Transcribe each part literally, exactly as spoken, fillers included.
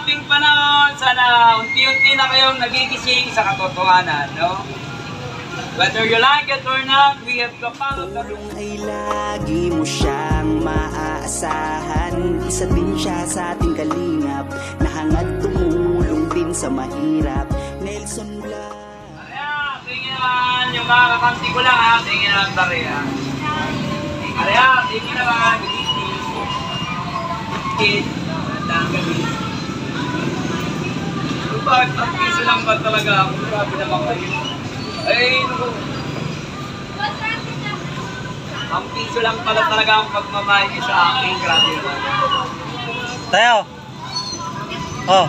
ating panahon. Sana unti-unti na kayong nagigising sa katotohanan, no? Whether you like it or not, we have to follow the rules. Ay lagi mo siyang maaasahan. Isa din siya sa ating kalingap na hangad tumulong din sa mahirap. Nelson Vlogs. Ayan, tingnan yung mga kakanti ko lang, ha? Tingnan lang tari, ha? Ayan, tingnan lang. Tingnan ang gabi. Kapag pag-piso lang ba talaga ako? Grabe naman kayo. Ay, naku. Ang piso lang pala talaga ang pagmamahal niya sa akin. Grabe naman. Tayo. Oh.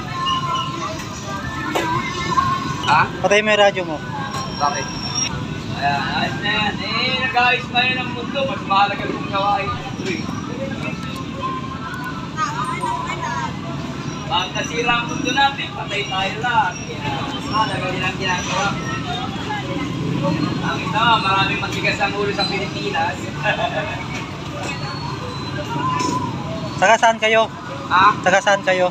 Ha? Patay mo yung radyo mo. Bakit? Ayan, ayos na yan. Eh, nag-ayos na yun ang mundo. Mas mahalaga kung gawain. Uy. Pag nasira ang mundo natin, patay tayo lahat. Ah, nagawin ang ginagawa. Ang ito, maraming matigas ang ulo sa Pilipinas. Taga saan kayo? Ha? Taga saan kayo?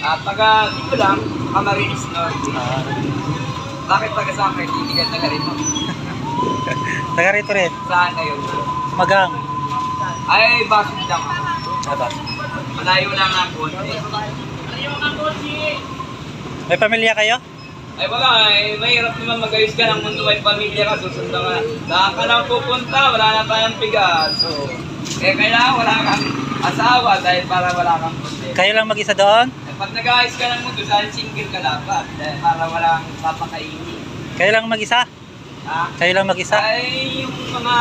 Ah, taga dito lang, Camarines North. Ah. Bakit taga saan kayo? Hindi ka taga rito. Taga rito rin? Saan kayo? Magang. Ay, basit lang ako. Ah, basit. Malayo lang ang konti. May pamilya kayo? Ay wala, eh, mahirap naman mag-ayos ka ng mundo, may pamilya ka, susunda ka na. Saan ka lang pupunta, wala na tayong bigas. So, eh kailangan wala kang asawa dahil para wala kang problema. Kayo lang mag-isa doon? Eh, pag nag-ayos ka ng mundo, saan single ka dapat dahil para wala kang papakainin. Kayo lang mag-isa? Ha? Kayo lang mag-isa? Ay, yung mga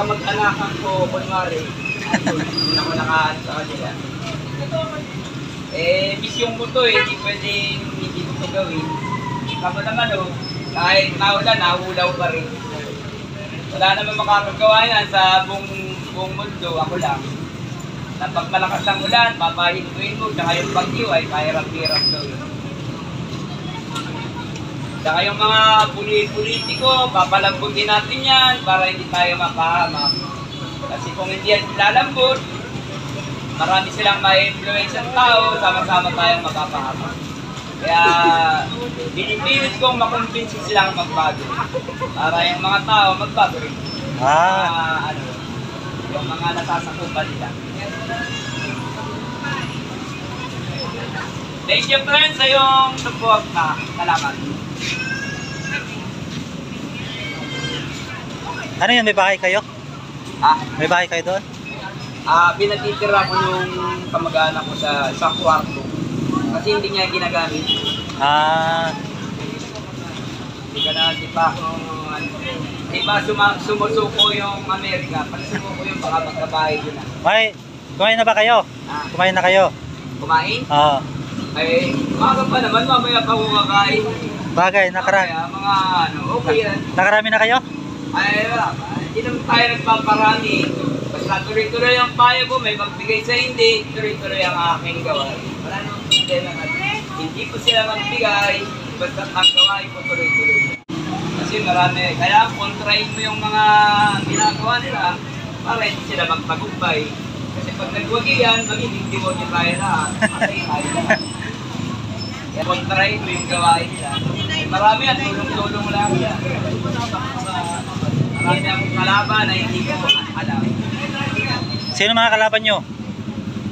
kamag-anakan ko, kunwari, hindi na ko nakahan sa kanila. Eh, misyon ko to eh, hindi pwedeng hindi ko ito gawin. Kapag naman o, kahit naulan, nahulaw pa rin. Wala naman makakagawa yan sa buong, buong mundo, ako lang. Na pag malakas ang ulan, papahintuin mo, tsaka yung bagyo ay kahirap-hirap gawin. Tsaka yung mga politiko, papalambutin natin yan para hindi tayo mapahamak. Kasi kung hindi yan lalambot, marami silang ma-influence ang tao, sama-sama tayong mapapahama. Kaya, binipilit kong makonvince silang magbago. Para yung mga tao magbago rin. Ah. Uh, ano, yung mga nasasakupan nila. Thank you friends sa iyong support na kalaman. Ano yun? May bahay kayo? Ah? May bahay kayo doon? Ah, pinatitira ko yung kamag-anak ko sa sa kwarto. Kasi hindi niya ginagamit. Ah. Hindi ka na, di pa kung ano. Di ba suma, sumusuko yung Amerika? Pag sumuko yung baka magkabahay ko na. May, kumain na ba kayo? Ah. Kumain na kayo? Kumain? Oo. Oh. Ay, umaga pa naman, mamaya pa kung kakain. Bagay, nakarami. Kaya mga ano, okay yan. Nakarami na kayo? Ay, wala. Hindi naman tayo nagpaparami. Basta tuloy-tuloy ang payo ko, may magbigay sa hindi, tuloy-tuloy ang aking gawain. Wala nang problema natin. Hindi po sila magbigay, basta ang gawain ko tuloy-tuloy. Kasi marami, kaya kontrahin mo yung mga ginagawa nila para hindi sila magtagumpay. Kasi pag nagwagi yan, magiging diwag yung tayo lahat. Matay tayo lahat. Kaya kontrahin mo yung gawain nila. Marami at tulong-tulong lang yan. Marami ang kalaban na hindi ko alam. Sino mga kalaban nyo?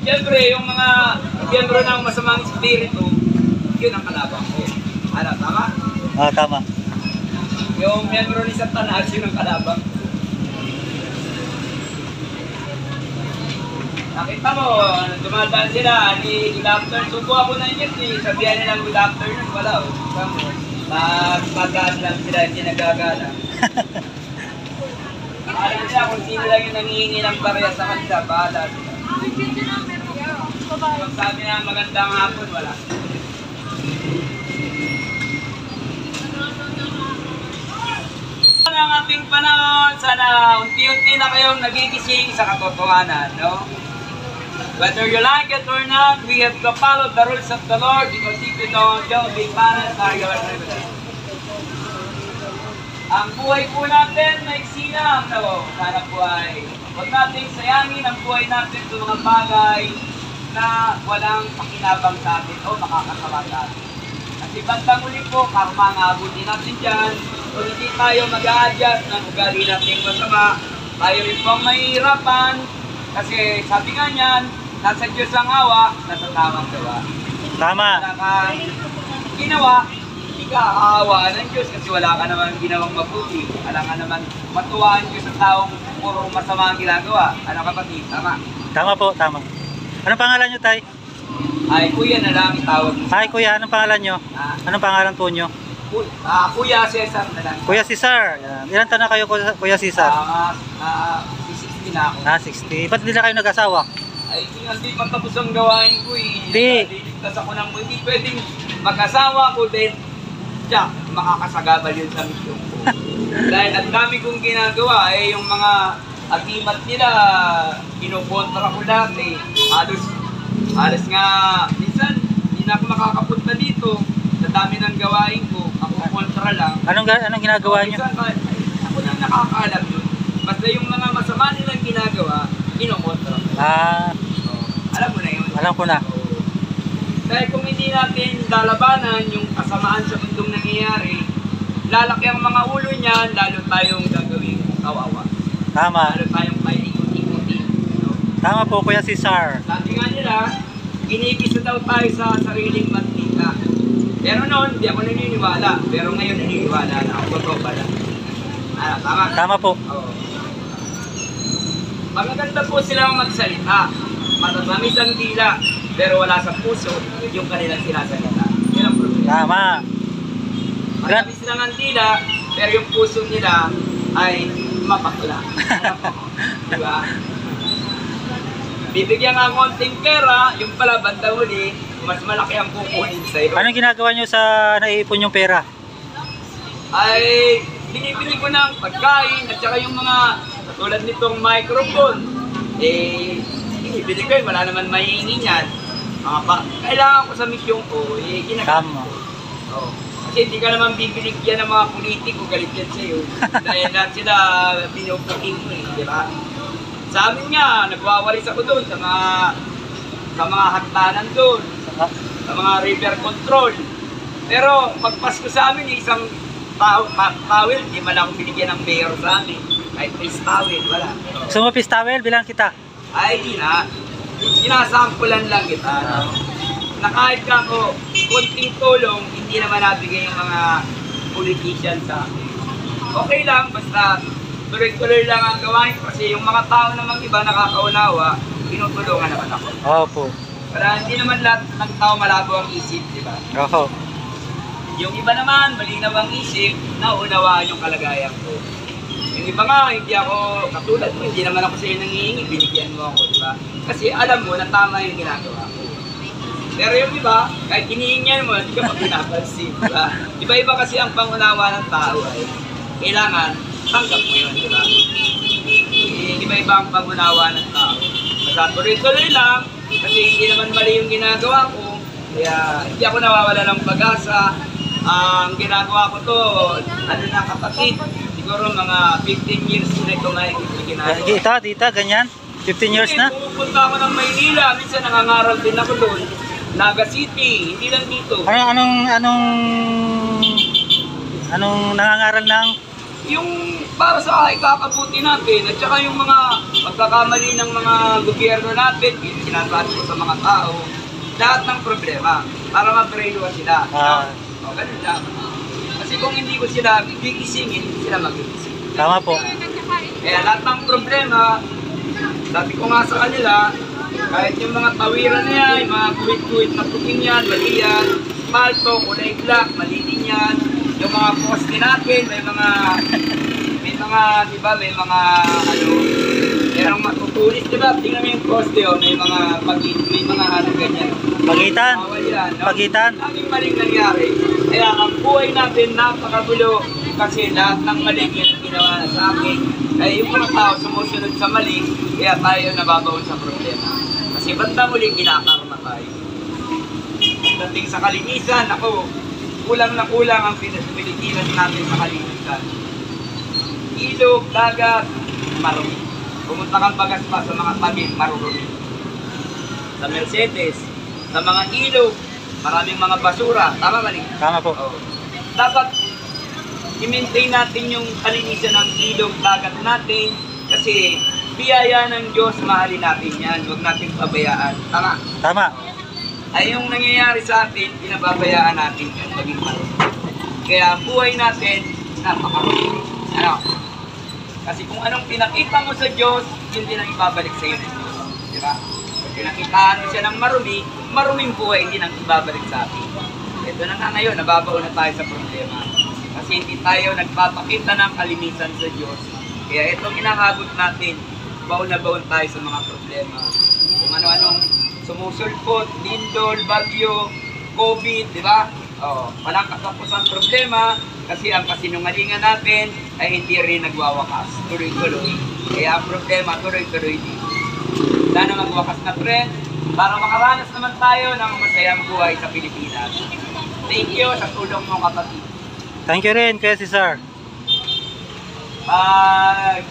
Siyempre, yung mga siyempre ng masamang espiritu, yun ang kalaban ko. Ano, tama? Oo, tama. Yung miyembro ni Satanas, yun ang kalaban ko. Nakita mo, dumadaan sila, ni good afternoon. Suko ako na yun, sabihan nilang good afternoon, wala. Pagpagaan lang sila, hindi nagagala. Alam niya kung sino lang yung nangihingi ng barya sa kanila, bahala sila. Pag sabi na magandang hapon, wala. Ang ating panahon, sana unti-unti na kayong nagigising sa katotohanan, no? Whether you like it or not, we have to follow the rules of the Lord because if you don't, you'll be balanced by your privilege. Ang buhay po natin, maiksi na ang tao. Sana po ay huwag nating sayangin ang buhay natin sa mga bagay na walang pakinabang sa atin o makakasama sa atin. Kasi bandang uli po, karma ang abutin natin dyan. Kung hindi tayo mag-a-adjust ng ugali natin masama, tayo rin pong mahihirapan. Kasi sabi nga niyan, nasa Diyos ang awa, nasa tamang gawa. Tama. Kung ginawa, hindi ka aawa ng Diyos kasi wala ka naman ginawang mabuti. Wala ka naman matuwa ang Diyos sa taong puro masama ang ginagawa. Ano kapatid? Tama. Tama po, tama. Anong pangalan nyo, Tay? Ay, Kuya na lang itawag. Ay, Kuya, anong pangalan nyo? Ah. Anong pangalan po nyo? Kuya, ah, Kuya Cesar na lang. Kuya Cesar. Yan. Ilan taon na kayo, Kuya Cesar? Ah, ah, sixty na ako. Ah, sixty. Ba't hindi na kayo nag-asawa? Ay, hindi pa tapos ang gawain ko eh. Hindi. Diligtas ako ng hindi pwedeng mag-asawa ko din. Diyak, makakasagabal yun sa misyon ko. Dahil ang dami kong ginagawa eh, yung mga agimat nila, kinukontra ko lahat eh. Halos, halos nga, minsan, hindi na ako makakapunta dito. Sa dami ng gawain ko, ako kontra lang. Anong, anong ginagawa so, nyo? Minsan, ako nang nakakaalam yun. Basta yung mga masama nilang ginagawa, kinukontra ko. Ah. So, alam mo na yun. Alam ko na. So, dahil kung hindi natin lalabanan yung kasamaan sa mundong nangyayari, lalaki ang mga ulo niyan, lalo tayong gagawin kawawa. Tama. Lalo tayong paikot-ikuti. No? Tama po, Kuya Cesar. Sabi nga nila, ginigisa daw tayo sa sariling mantika. Pero noon, hindi ako naniniwala. Pero ngayon, naniniwala na ako. Totoo pala. Ah, tama? Tama po. Oo. Magaganda po silang magsalita. Matatamis ang dila. Pero wala sa puso yung kanilang sinasalita. Yan ang problema. Tama. Matatamis lang ang dila. Pero yung puso nila ay mapakla. Diba? Bibigyan nga konting pera, yung pala banda huli, mas malaki ang kukunin sa'yo. Anong ginagawa nyo sa naiipon yung pera? Ay, binibili ko ng pagkain at saka yung mga tulad nitong microphone. Eh, binibili ko yun, wala naman mahihingi niyan. Mga pa, kailangan ko sa misyong ko, eh, ginagawa ko. Oo. Kasi hindi ka naman bibilig yan ng mga politiko, galit yan sa'yo. Dahil lahat sila binubuking mo eh, di ba? Sa amin nga, nagwawalis ako doon sa mga, sa mga hagtanan doon, sa mga river control. Pero pagpasko sa amin, isang towel, taw di man lang binigyan ng mayor sa amin. Kahit face towel, wala. Gusto mo face towel? Bilang kita? Ay, di na. Sinasampulan lang kita. No? Na kahit ka ako, kunting tulong, hindi naman nabigay yung mga politician sa akin. Okay lang, basta tuloy-tuloy lang ang gawain kasi yung mga tao namang iba nakakaunawa, pinutulungan naman ako. Opo. Para hindi naman lahat ng tao malabo ang isip, di ba? Opo. Yung iba naman, malinaw ang isip, naunawaan yung kalagayan ko. Yung iba nga, hindi ako, katulad mo, hindi naman ako sa'yo nangihingi, binigyan mo ako, di ba? Kasi alam mo na tama yung ginagawa ko. Pero yung iba, kahit hinihingan mo, hindi ka pagpinapansin, di ba? Iba-iba kasi ang pangunawa ng tao ay kailangan tanggap mo yun, di ba? Iba-iba ang pangunawa ng tao. Basta tuloy-tuloy lang, kasi hindi naman mali yung ginagawa ko. Kaya hindi ako nawawala ng pag-asa. Ang ginagawa ko to, ano na kapatid, siguro mga fifteen years na ito na yung ginagawa. Dito, dito, ganyan? fifteen years na? Pupunta ako ng Maynila, minsan nangangaral din ako doon. Naga City, hindi lang dito. Anong, anong, anong, anong nangangaral ng? Yung para sa ikakabuti natin at saka yung mga pagkakamali ng mga gobyerno natin, sinasabi sa mga tao, lahat ng problema para mapreluwa sila. Ah. O, ganun lang. Kasi kung hindi ko sila gigisingin, hindi sila magigising. Tama po. Kaya lahat ng problema, sabi ko nga sa kanila, kahit yung mga tawiran niya, yung mga kuwit-kuwit na tuking yan, mali yan, palto, kulay black, mali din yan. Yung mga poste natin, may mga, may mga, di ba, may mga, ano, merong matutulis, di ba? Tingnan mo yung poste, oh, may mga, may mga ano ganyan. Pagitan? Bawal yan, no? Pagitan? Maraming maling nangyari. Kaya ang buhay natin napakagulo kasi lahat ng maling yan ginawa na sa akin. Kaya yung mga tao sumusunod sa mali, kaya tayo nababaon sa problema. Kasi banda muli kinakarma tayo. Dating sa kalinisan, ako, kulang na kulang ang pinagpilitan natin sa kalinisan. Ilog, dagat, marumi. Pumunta kang bagas pa sa mga tabi, marumi. sa Mercedes, sa mga ilog, maraming mga basura. Tama ba rin? Tama po. Oo. Dapat i-maintain natin yung kalinisan ng ilog, dagat natin kasi biyaya ng Diyos, mahalin natin yan. Huwag natin pabayaan. Tama? Tama. Ay yung nangyayari sa atin, pinababayaan natin yung maging marunong. Kaya buhay natin, napakarunong. Ano? Kasi kung anong pinakita mo sa Diyos, yun din ang ibabalik sa iyo ng Diyos. Di ba? Pinakitaan mo siya ng marumi, maruming buhay hindi nang ibabalik sa atin. Ito na nga ngayon, nababao na tayo sa problema. Kasi hindi tayo nagpapakita ng kalimisan sa Diyos. Kaya itong inahabot natin, baon na baon tayo sa mga problema. Kung ano-anong sumusulpot, lindol, bagyo, COVID, di ba? O, walang katapusan problema kasi ang kasinungalingan natin ay hindi rin nagwawakas. Tuloy-tuloy. Kaya ang problema, tuloy-tuloy din. Sana magwakas na friend, para makaranas naman tayo ng masayang buhay sa Pilipinas. Thank you sa tulong mong kapatid. Thank you rin, Kuya Cesar. Pag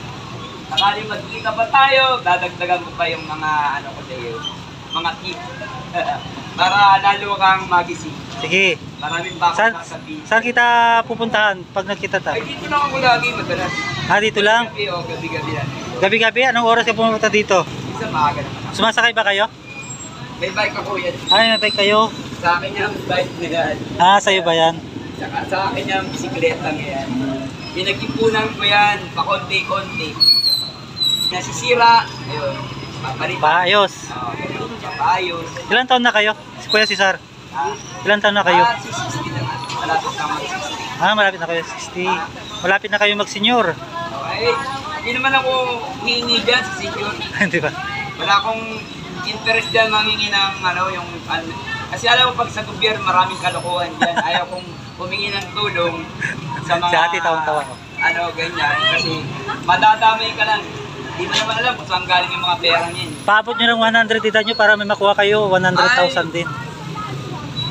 sakaling magkita pa tayo, dadagdagan mo pa yung mga ano ko sa iyo, mga tips. Para lalo kang magising. Sige. Maraming bakit saan, sasabihin. Saan kita pupuntahan pag nagkita tayo? Ay, dito lang ako lagi madalas. Ah, dito lang? Gabi o gabi-gabi lang. Gabi-gabi? Anong oras ka pumunta dito? Sa maaga naman. Sumasakay ba kayo? May bike ako yan. Ay, may bike kayo? Sa akin yung bike na yan. Ah, sa'yo ba yan? Saka, sa akin yung bisikleta na yan. Pinag-ipunan ko yan, pakonti-konti. Nasisira, ayun. Papalitan. Paayos. Oo, ganun. Paayos. Ilan taon na kayo? Si Kuya Cesar? Ah, ilan taon na kayo? Ah, si sixty na. Malapit na mag-sixty. Ah, malapit na kayo sixty. Ah. Malapit na kayo mag-senior. Okay. Hindi naman ako hihingi dyan sa senior. Hindi ba? Wala akong interest dyan mamingi ng ano yung... Ano, kasi alam mo pag sa gobyerno maraming kalokohan dyan. Ayaw kong humingi ng tulong sa mga... Sa ati, taon-tawa ko. Ano, ganyan. Kasi madadamay ka lang. Hindi mo naman alam kung saan galing yung mga pera niyan. Paabot nyo ng one hundred dita nyo para may makuha kayo. one hundred thousand din.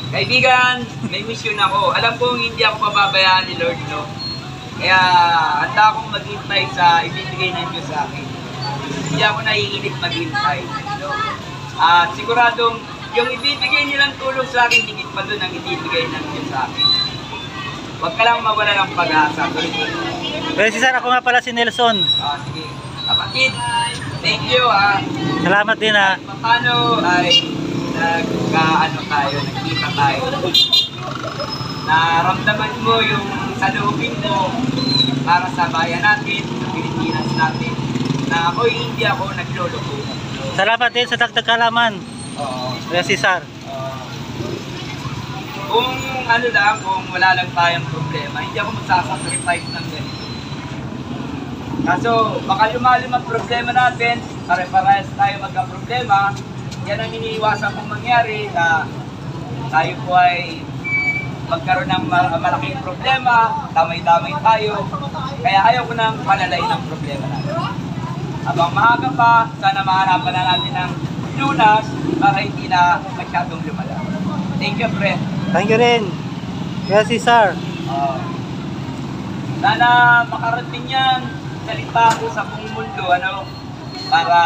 Kaibigan, may mission ako. Alam kong hindi ako pababayaan ni Lord, no? Kaya handa akong maghintay sa ibibigay ng Diyos sa akin. Hindi ako naiinip maghintay. No? At siguradong yung ibibigay nilang tulong sa akin, higit pa doon ang ibibigay ng Diyos sa akin. Huwag ka lang mawala ng pag-asa. Pero si Sir, ako nga pala si Nelson. Ah, sige. Kapatid, thank you ah. Salamat din ah. Paano ay nagkaano tayo, nagkita tayo. Naramdaman mo yung saloobin mo para sa bayan natin, sa Pilipinas natin, na ako'y hindi ako nagloloko. Salamat din sa dagdag kalaman. Oo. Kuya Cesar. Oo. Kung ano lang, kung wala lang tayong problema, hindi ako magsasacrifice ng ganito. Kaso, baka lumalim ang problema natin, pare-parehas tayo magka-problema, yan ang iniiwasan kong mangyari na tayo po ay magkaroon ng malaking problema, damay-damay tayo, kaya ayaw ko nang palalain ang problema natin. Habang maaga pa, sana mahanapan na natin ng lunas para hindi na masyadong lumala. Thank you, friend. Thank you rin. Yes, sir. Uh, sana makarating yan, salita ko sa buong mundo, ano, para,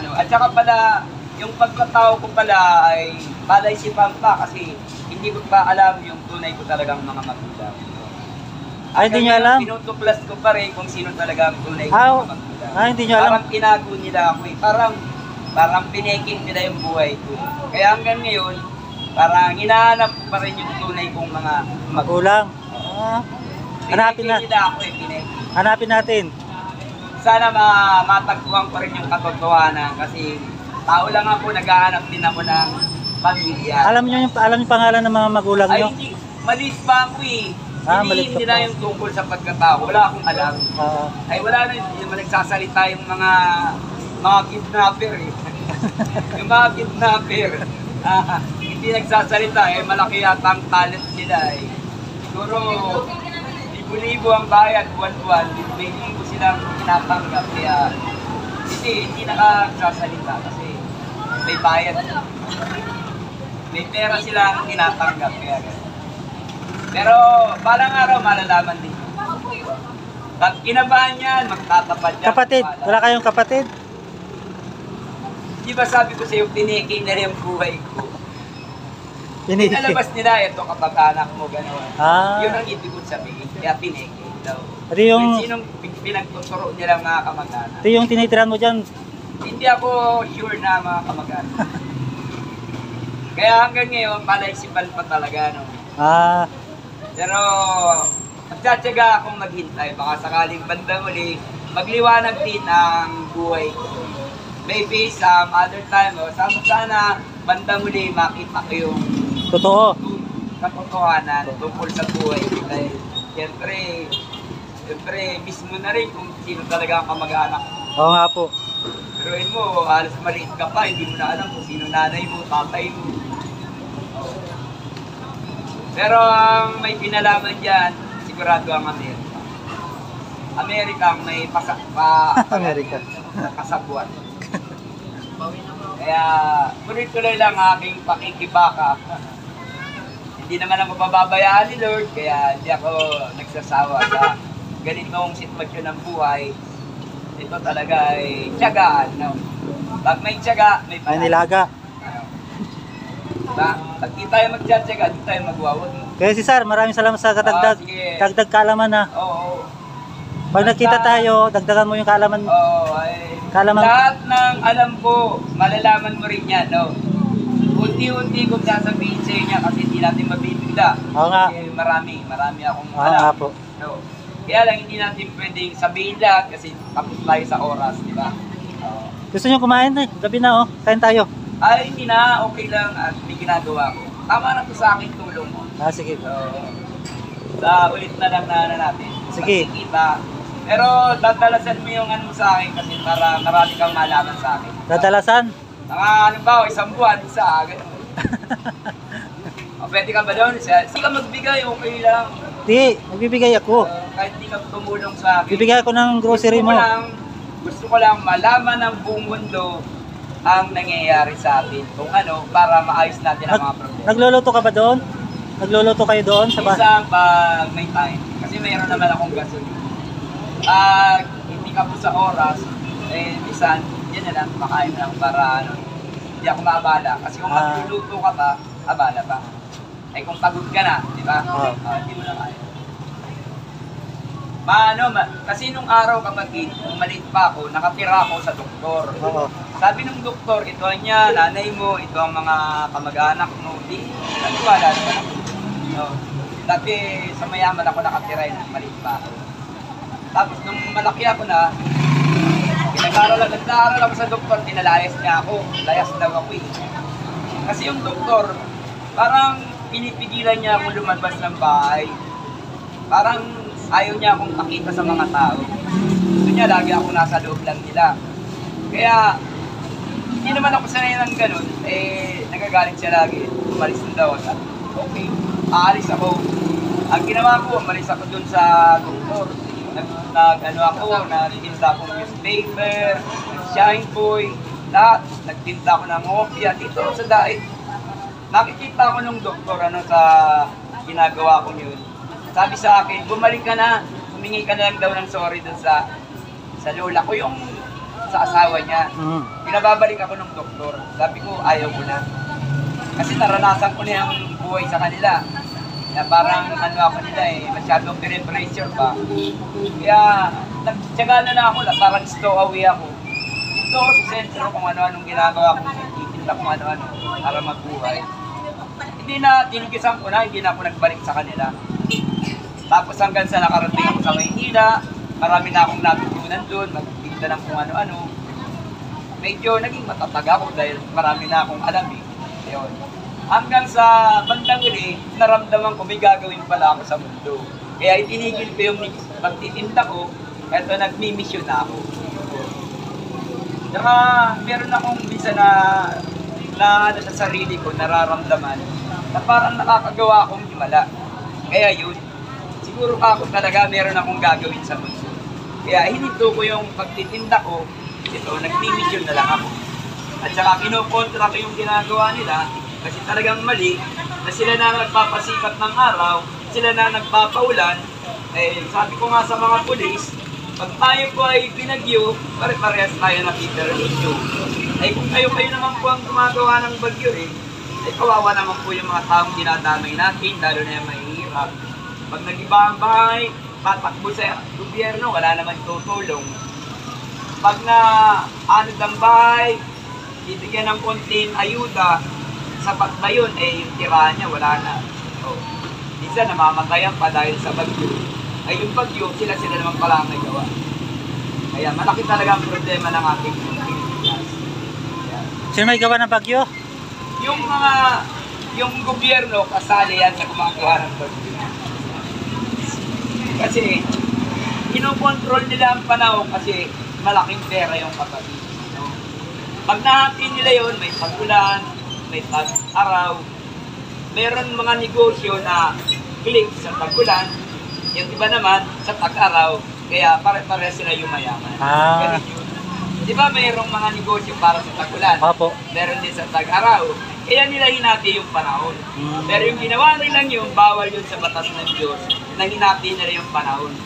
ano, at saka pala, yung pagkatao ko pala ay palaisipan pa kasi hindi ko pa alam yung tunay ko talagang mga magulang. Ay, hindi nyo alam? Pinutuklas ko pa rin kung sino talaga ang tunay ko mga magulang. Ay, hindi nyo alam? Parang tinago nila ako eh. Parang, parang pinikin nila yung buhay ko. Kaya hanggang ngayon, parang hinahanap ko pa rin yung tunay kong mga magulang. Uh, hanapin na. Nila ako eh, pinikin. Hanapin natin. Sana ma matagpuan pa rin yung katotohanan kasi tao lang ako, naghahanap din ako ng pamilya. Alam niyo yung alam yung pangalan ng mga magulang niyo? Ay, malis pa ako eh. Ah, malis pa. Hindi nila yung tungkol sa pagkatao. Wala akong alam. Uh, Ay, wala na yung nagsasalita yung mga mga kidnapper eh. Yung mga kidnapper. Ah, hindi nagsasalita eh. Malaki yata ang talent nila eh. Siguro, libo-libo ang bayad, buwan-buwan. May libo silang kinatanggap. Kaya, hindi, hindi nakagsasalita kasi may bayad. May pera silang tinatanggap. Kaya pero balang araw malalaman din. Pag kinabahan yan, magtatapad yan. Kapatid? Wala kayong kapatid? Di ba sabi ko sa'yo, tiniking na rin ang buhay ko. Pinalabas nila, ito kapag-anak mo, gano'n. Ah. Yun ang ibig kong sabihin, kaya tiniking daw. Ito yung... Sinong pinagtuturo nila mga kamag-anak? Ito yung tinitirahan mo dyan? Hindi ako sure na mga kamag-anak. Kaya hanggang ngayon, palaisipan pa talaga, no? Ah. Pero, magtsatsaga akong maghintay, baka sakaling bandang uli, magliwanag din ang buhay ko. Maybe some other time, o sana sana banda muli makita ko yung totoo katotohanan tungkol sa buhay. Dahil siyempre, siyempre mismo na rin kung sino talaga ang kamag-anak. Oo nga po. Pero mo, halos maliit ka pa, hindi mo na alam kung sino nanay mo, tatay mo. Pero ang um, may pinalaman dyan, sigurado ang Amerika. Amerika may pasak pa. Amerika. Kasabuan. Kaya, tuloy-tuloy lang aking pakikibaka. Hindi naman ako mababayaan ni Lord, kaya hindi ako nagsasawa sa ganitong sitwasyon ng buhay. Ito talaga ay tiyagaan. No? Pag may tiyaga, may panahon. May nilaga. Pag di tayo magtsatsaga, di tayo magwawag. Kaya si Sir, maraming salamat sa katagdag, oh, dagdag kaalaman ha. Oo. Oh, oh. Pag nakita tayo, dagdagan mo yung kaalaman. Oo, ay. Kaalaman. Lahat ng alam ko, malalaman mo rin yan, no? Unti-unti kong sasabihin sa inyo kasi hindi natin mabibigla. Oo nga. Kasi marami, marami akong alam. Oo nga po. No? Kaya lang hindi natin pwedeng sabihin lahat kasi tapos tayo sa oras, di ba? No? Gusto nyo kumain eh? Gabi na, oh. Kain tayo. Ay, hindi na. Okay lang at may ginagawa ko. Tama na to sa akin tulong mo. Ah, sige. So, sa ulit na lang na natin. Sige. Pagsikita. Pero dadalasan mo yung ano sa akin kasi para marami kang malaman sa akin. Dadalasan? Naka ano ba, isang buwan, isa agad. O, pwede ka ba doon? Sige ka magbigay, okay lang. Hindi, magbibigay ako. Uh, kahit hindi ka tumulong sa akin. Bibigay ako ng grocery gusto mo. Lang, gusto ko lang malaman ng buong mundo ang nangyayari sa atin. Kung ano, para maayos natin ang Nag mga problema. Nagluluto ka ba doon? Nagluluto kayo doon? Sa isang pag may time. Kasi mayroon naman akong gasolina. Pag uh, hindi ka po sa oras, eh, bisan, yan na lang, makain lang para, ano, hindi ako maabala. Kasi kung ah. magluluto ka pa, abala pa. Eh, kung pagod ka na, di ba? Oh. Uh, hindi mo na kain. Paano, ma kasi nung araw kapatid, nung maliit pa ako, nakatira ako sa doktor. Oh. Sabi ng doktor, ito niya, nanay mo, ito ang mga kamag-anak mo, di, nagtiwala na ba? No. Dati, sa mayaman ako nakatira yun, maliit pa ako. Tapos nung malaki ako na, pinag-aral lang, nag-aaral ako sa doktor, tinalayas niya ako, layas daw ako eh. Kasi yung doktor, parang pinipigilan niya akong lumabas ng bahay. Parang ayaw niya akong makita sa mga tao. Gusto niya, lagi ako nasa loob lang nila. Kaya, hindi naman ako sanay ng ganun, eh, nagagalit siya lagi. Umalis na daw ako. Okay, aalis ako. Ang ginawa ko, umalis ako dun sa doktor. Nag-ano ako, nagtinda akong newspaper, shine boy, lahat. Nagtinda ako ng opia dito sa dait. Nakikita ko nung doktor ano, sa ginagawa ko yun. Sabi sa akin, bumalik ka na, humingi ka na lang daw ng sorry dun sa, sa lola ko, yung sa asawa niya. Pinababalik ako nung doktor. Sabi ko, ayaw ko na. Kasi naranasan ko na yung buhay sa kanila. Na parang ano ako nila eh, masyadong pinipressure pa. Kaya nagtsaga na na ako, parang stowaway ako. Ito ako sa sentro kung ano-anong ginagawa ko, itinda kung ano-ano para magbuhay. Hindi na tinugisan ko na, hindi na ako nagbalik sa kanila. Tapos hanggang sa nakarating ako sa Maynila, marami na akong natutunan doon, magtinda ng kung ano-ano. Medyo naging matatag ako dahil marami na akong alam eh. Ayun. Hanggang sa bandang uli, naramdaman ko may gagawin pala ako sa mundo. Kaya itinigil ko yung pagtitinta ko, eto nagmi-mission na ako. Saka meron akong minsan na, na, na sa sarili ko, nararamdaman, na parang nakakagawa akong himala. Kaya yun, siguro ako talaga meron akong gagawin sa mundo. Kaya hinito ko yung pagtitinta ko, ito, nagmi-mission na lang ako. At saka kinokontra ko yung ginagawa nila, kasi talagang mali na sila na nagpapasikat ng araw, sila na nagpapaulan. Eh, sabi ko nga sa mga pulis, pag tayo po ay binagyo, pare-parehas tayo na Peter Lito. ay kung kayo-kayo naman po ang gumagawa ng bagyo eh, ay kawawa naman po yung mga taong dinadamay natin, lalo na yung mahihirap. Pag nag-iba ang bahay, tatakbo sa gobyerno, wala naman tutulong. Pag na-anod ang bahay, bibigyan ng konting ayuda, sapat na yun, eh yung tira niya, wala na. So, minsan namamatay ang pa dahil sa bagyo. Ay yung bagyo, sila-sila naman pala ang nagawa. Kaya malaki talaga ang problema ng ating Pilipinas. Sino may gawa ng bagyo? Yung mga, yung gobyerno kasali yan sa kumakawa ng bagyo. Kasi, kinokontrol nila ang panahon kasi malaking pera yung kapatid. So, pag nahatiin nila yun, may pag-ulan, may pag-araw, meron mga negosyo na click sa pag-ulan, yung iba naman sa pag-araw, kaya pare-pare sila yung mayaman. Ah. Di ba mayroong mga negosyo para sa tag-ulan? Apo. Meron din sa tag-araw. Kaya nila hinati yung panahon. Hmm. Pero yung ginawa nilang yun, bawal yun sa batas ng Diyos, na hinati nila yung panahon.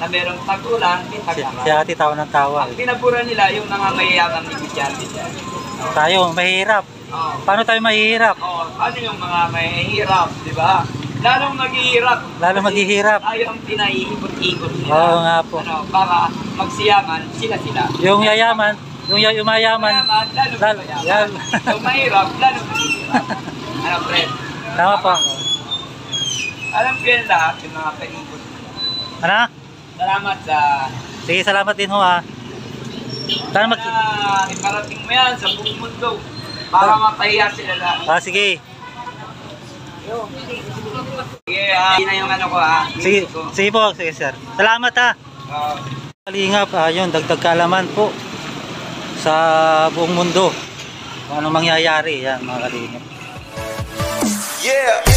Na merong tag-ulan, may tag-araw. Si, si ati, tao ng tawa. Ang pinabura nila yung mga mayayamang negosyante. No? Tayo, mahihirap. Oh. Paano tayo mahihirap? Oh, paano yung mga mahihirap, di ba? Lalong maghihirap. Lalong maghihirap. Tayo ang pinahihipot-ikot nila. Oo nga po. Ano, para magsiyaman, sila-sila. Yung yayaman, yung yumayaman. Yayaman, lalong lal mayaman. Yung mahirap, lalong maghihirap. Ano, friend? Tama pa. Alam ko yan lahat yung mga panikot nila. Ano? Salamat sa... Sige, salamat din ho ha. Sana mag... Iparating mo yan sa buong mundo. Para matahiya sila lahat. Ah, sige. Sige, ah, yun na yung ano ko ah. Sige, sige po, sige sir. Salamat ha. Uh, Kalingap, ayun, dagdag kaalaman po sa buong mundo. Kung anong mangyayari, yan mga Kalingap. Yeah!